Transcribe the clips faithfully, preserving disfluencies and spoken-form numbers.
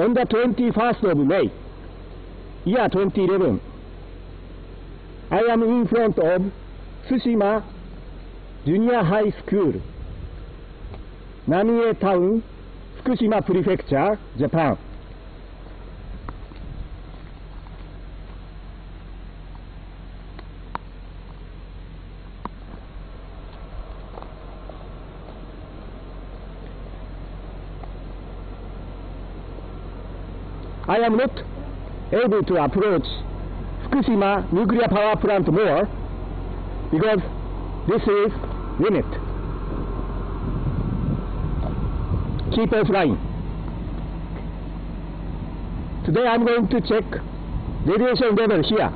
on the twenty-first of May, year twenty eleven, I am in front of Tsushima Junior High School, Namie Town, Fukushima Prefecture, Japan. I am not able to approach Fukushima nuclear power plant more because this is limit. Keep offline. Today I am going to check radiation level here.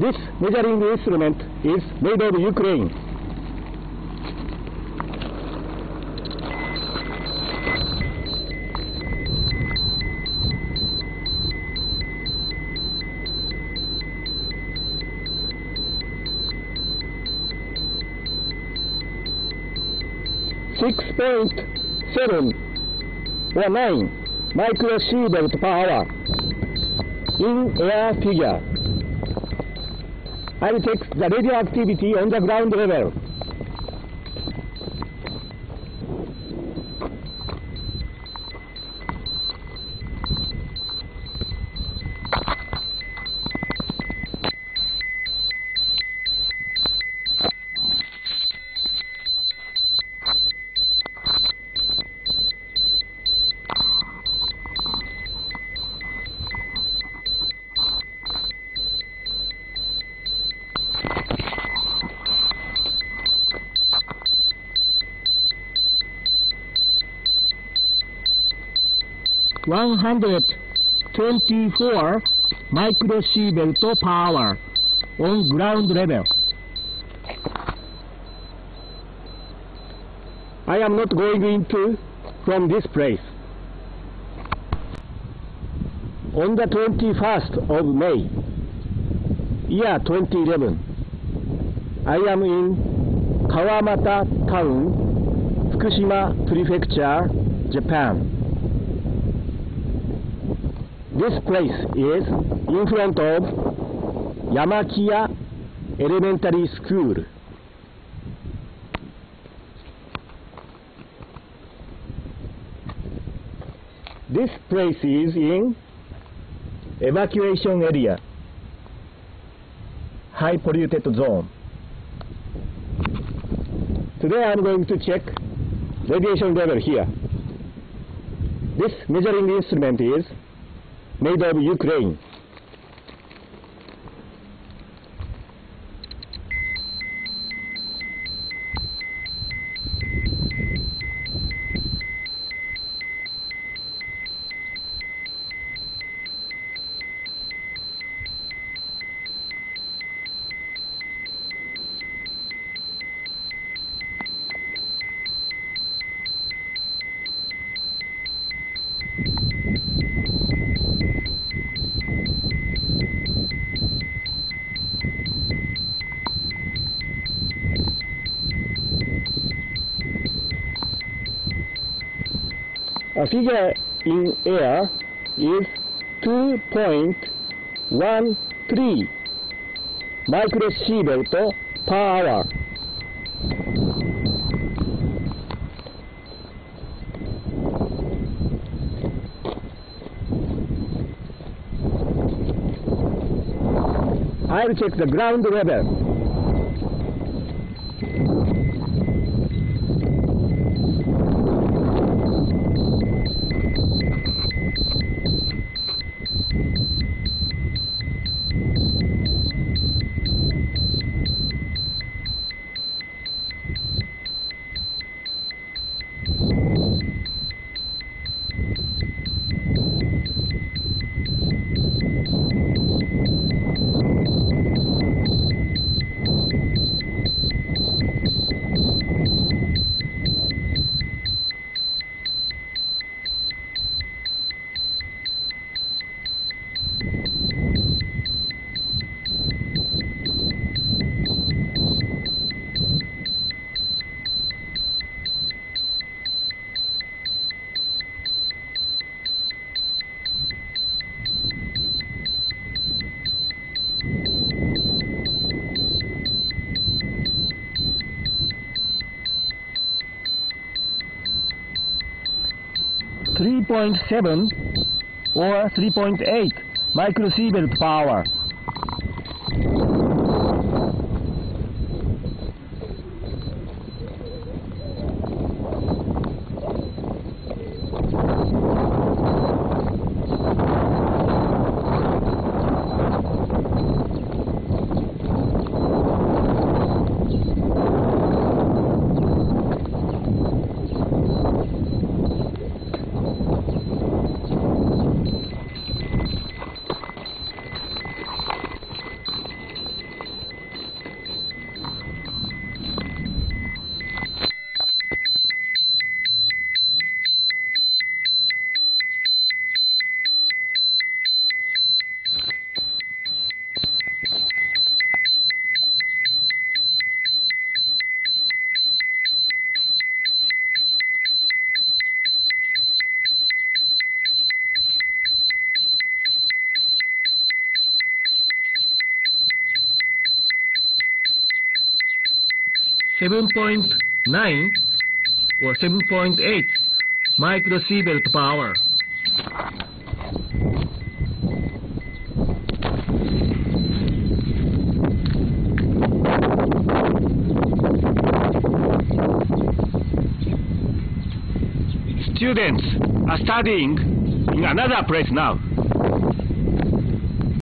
This measuring instrument is made of Ukraine. six point seven or nine microsievert per hour in air figure. I will take the radioactivity on the ground level. one hundred twenty-four microsievert per hour on ground level. I am not going into from this place. On the twenty-first of May, year twenty eleven, I am in Kawamata town, Fukushima Prefecture, Japan. This place is in front of Yamakiya Elementary School. This place is in evacuation area, high polluted zone. Today I am going to check radiation level here. This measuring instrument is made of Ukraine. A figure in air is two point one three microsievert per hour. I will check the ground level. three point seven or three point eight microsievert per hour. seven point nine or seven point eight microsievert per hour. Students are studying in another place now.